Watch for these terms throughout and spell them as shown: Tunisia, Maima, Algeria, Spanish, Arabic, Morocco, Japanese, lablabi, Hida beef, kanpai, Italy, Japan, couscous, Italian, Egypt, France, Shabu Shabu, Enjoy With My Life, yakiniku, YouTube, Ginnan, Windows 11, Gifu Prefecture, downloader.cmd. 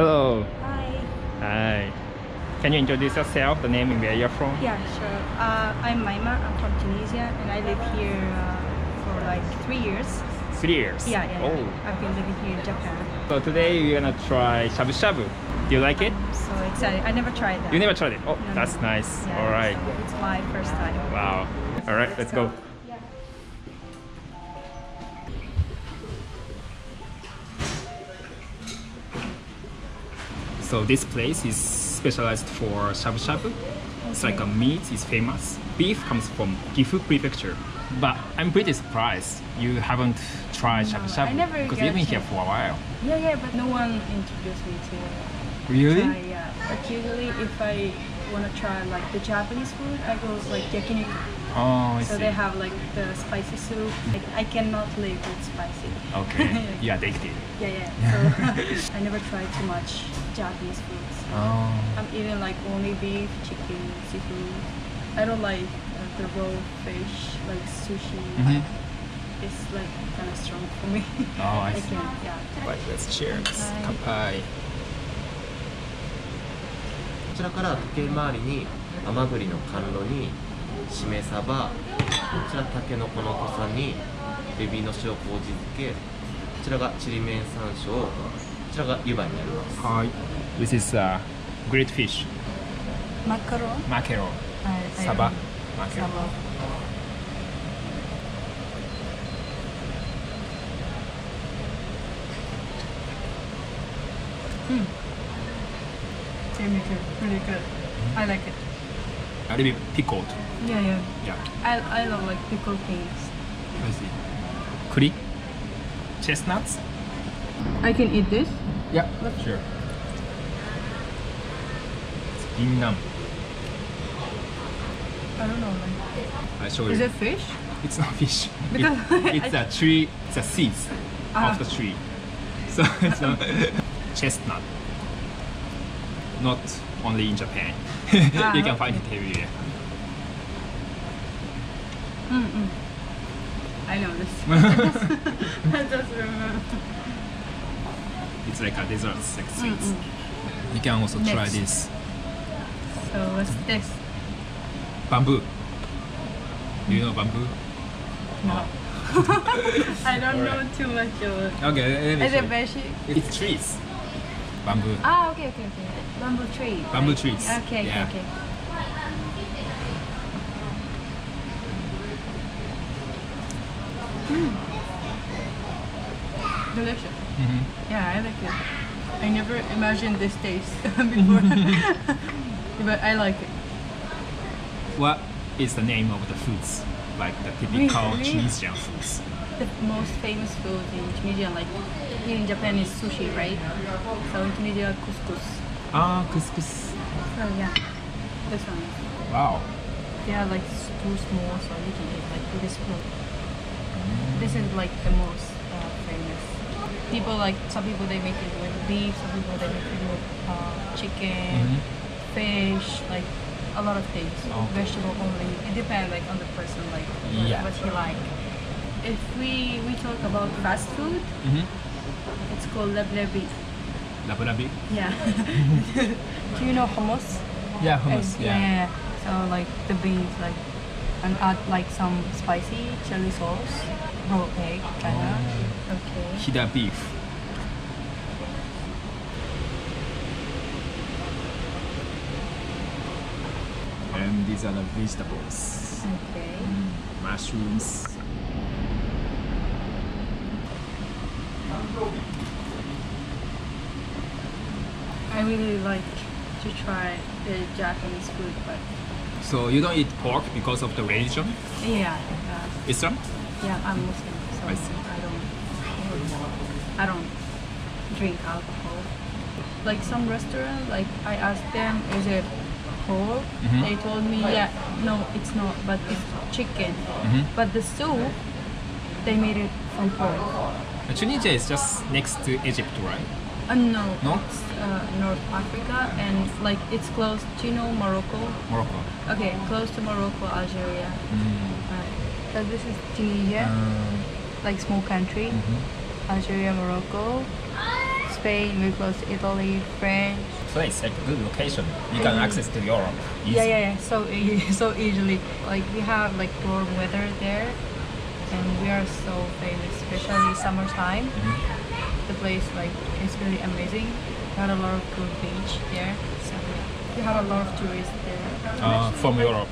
Hello. Hi. Hi. Can you introduce yourself, the name and where you're from? Yeah, sure. I'm Maima. I'm from Tunisia and I live here for like 3 years. 3 years? Yeah, yeah. Oh. I've been living here in Japan. So today we're gonna try shabu shabu. Do you like it? I'm so excited. I never tried that. You never tried it? Oh, no, that's nice. Yeah, all right. So it's my first time. Wow. All right, let's go. Yeah. So this place is specialized for shabu shabu. Okay. It's like a meat is famous. Beef comes from Gifu Prefecture. But I'm pretty surprised you haven't tried shabu shabu. I never because you've been here for a while. Yeah, yeah, but no one introduced me to it. Really? Yeah. Like usually if I want to try like the Japanese food, I go like yakiniku. Oh, I see. So they have like the spicy soup. Like, I cannot live with spicy. Okay. You're addicted. Yeah, yeah. So I never tried too much Japanese food. So I'm eating like only beef, chicken, seafood. I don't like the raw fish, like sushi. Mm-hmm. It's like kind of strong for me. Oh, I see. Yeah. Right, let's cheers. Kanpai. こちらから時計回りに甘栗の甘露にしめ鯖、こちらタケノコの土佐にエビの塩麹漬け、こちらがちりめん山椒、こちらが湯葉になります。はい。This is a great fish. マカロ。マカロ。鯖。 Okay. Really good, really good. I like it. A little bit pickled. Yeah, yeah. Yeah. I love like pickled things. I see. Curry, chestnuts. I can eat this. Yeah, sure. It's Ginnan. I don't know. Like, I show you. Is it fish? It's not fish. Because it's a tree. It's a seeds of the tree. So it's a chestnut. Not only in Japan. You can find it everywhere. Mm-mm. I know this. I just remember. It's like a dessert, like sweets. Mm-mm. You can also try this. So what's this? Bamboo. Do you know bamboo? No. I don't know too much of it. Okay, let me show you. It's trees. Bamboo. Ah, okay, okay, okay. Bamboo trees. Bamboo trees. Okay, yeah. Okay, okay. Mm. Delicious. Mm-hmm. Yeah, I like it. I never imagined this taste before. But I like it. What is the name of the foods, like the typical Tunisian foods? The most famous food in Tunisia, like here in Japan, is sushi, right? So in Tunisia, couscous. Ah, couscous. So yeah, this one. Wow. They are like too small, so you can eat like with this spoon. This is like the most famous. People like, some people they make it with beef, some people they make it with chicken, fish, like a lot of things, vegetable only. It depends like on the person, like what he like. If we talk about fast food, it's called lablabi. Lablabi? Yeah. Do you know hummus? Yeah, hummus. Yeah. So like the beans, like and add like some spicy chili sauce, raw egg, kinda. Okay. Hida beef. And these are the vegetables. Okay. Mushrooms. I really like to try the Japanese food, but... So you don't eat pork because of the religion? Yeah. Islam? Yeah, I'm Muslim, so I don't drink alcohol. Like some restaurant, like I asked them, is it pork? They told me, yeah, no, it's not, but it's chicken. But the soup, they made it from pork. Tunisia is just next to Egypt, right? No, no? It's North Africa and like it's close. Do you know Morocco? Morocco. Okay, close to Morocco, Algeria. So this is Tunisia, like small country. Algeria, Morocco, Spain, we go to Italy, France. So it's a good location. You can access to Europe easily. Yeah. So easily. Like we have like warm weather there, and we are so famous, especially summertime. The place like is really amazing. We had a lot of good beach there. So we had a lot of tourists there. From Europe.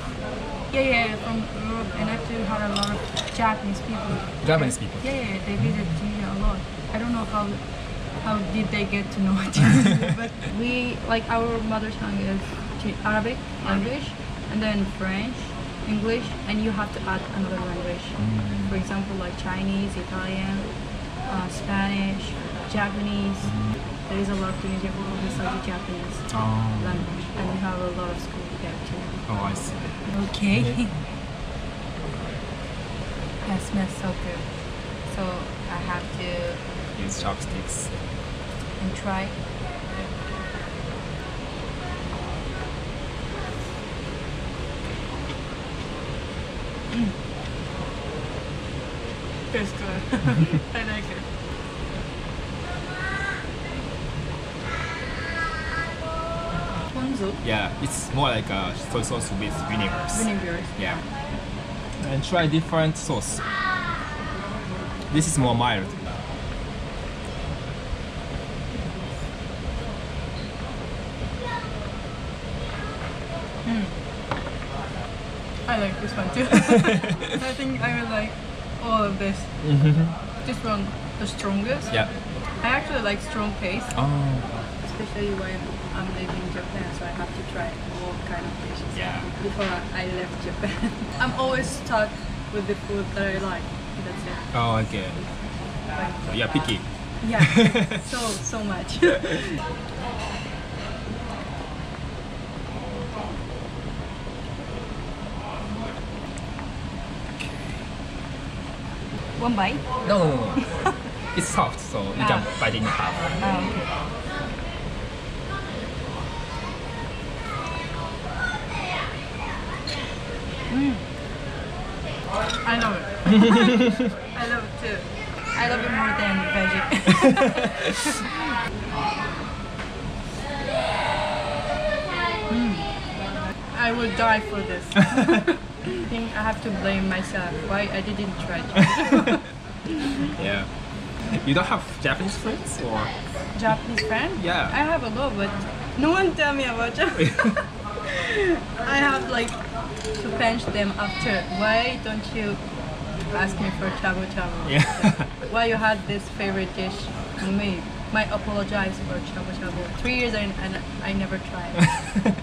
Yeah, from Europe, and actually had a lot of Japanese people. Yeah, they visit Tunisia a lot. I don't know how did they get to know Tunisia, but we like our mother tongue is Arabic language, and then French, English, and you have to add another language. For example, like Chinese, Italian, Spanish, Japanese. There is a lot of Tunisian people who study Japanese language, and we have a lot of school there too. Oh, I see. Okay. That smells so good. So I have to use chopsticks and try. Tastes good. I like it. Yeah, it's more like a soy sauce with vinegars. Yeah. And try different sauce. This is more mild. I like this one too. I think I will like all of this. This one, the strongest. Yeah. I actually like strong taste. Especially when I'm living in Japan, so I have to try all kind of dishes before I left Japan. I'm always stuck with the food that I like. That's it. Oh, okay. So you're picky. Yeah, so much. One bite? No. It's soft, so you can bite it in half. Okay. I love it. I love it too. I love it more than veggie. I would die for this. I think I have to blame myself why I didn't try it. Yeah. You don't have Japanese friends or? Japanese friends? Yeah. I have a lot, but no one tell me about Japanese. I have like to pinch them after. Why don't you ask me for shabu shabu? Why you had this favorite dish for me? I apologize for shabu shabu. 3 years and I never tried.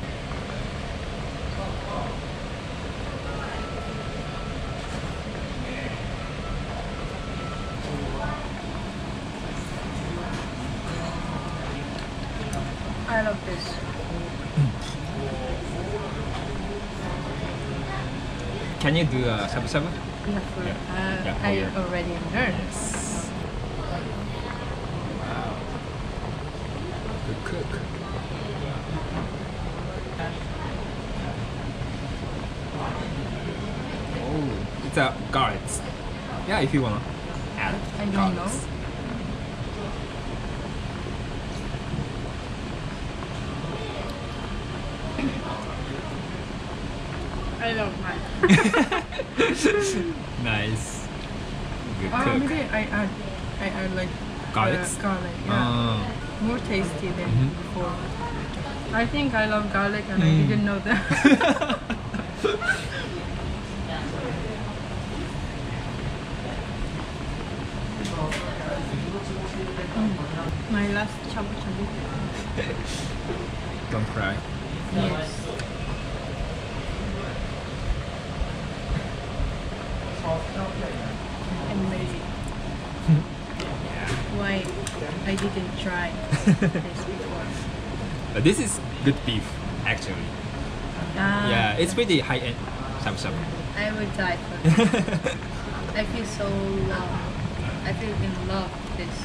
I love this. Can you do shabu shabu? Yeah, I already learned. Yes. Wow. Good cook. Oh, it's a garlic. Yeah, if you wanna add. I don't know. I love mine. Nice. Good cook. Maybe I like garlic. Yeah. Oh. More tasty than before. I think I love garlic and I didn't know that. My last shabu shabu. Don't cry. Yes. Amazing. Why I didn't try this before. But this is good beef, actually. Yeah, it's pretty high end shabu shabu. I would die for it. I feel so loved. I feel in love with this.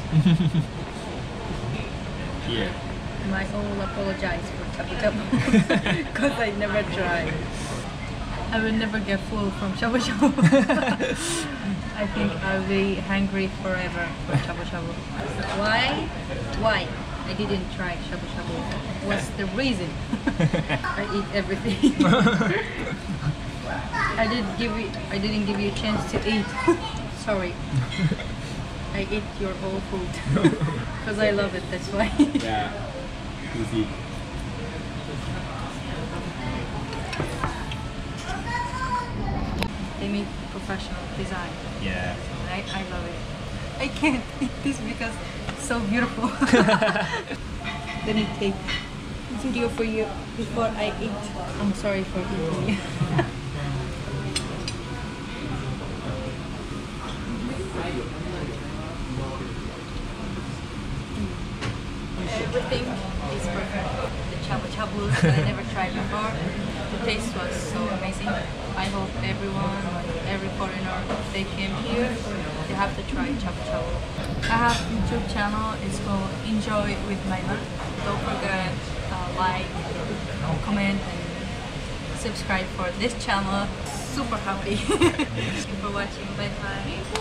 Yeah. I all apologize for shabu shabu because I never tried. I will never get full from shabu shabu. I think I'll be hungry forever for shabu shabu. Why? Why I didn't try shabu shabu? What's the reason? I eat everything. I didn't give you a chance to eat. Sorry. I eat your whole food because I love it. That's why. Yeah. Easy. They make professional design. Yeah. I love it. I can't eat this because it's so beautiful. Then I take video for you before I eat. I'm sorry for eating you. Everything is perfect. The chabu chabus I never tried before. The taste was so amazing. I hope everyone, every foreigner, if they came here, they have to try chabu chabu. I have a YouTube channel. It's called Enjoy With My Life. Don't forget like, comment, and subscribe for this channel. Super happy. Thank you for watching. Bye bye.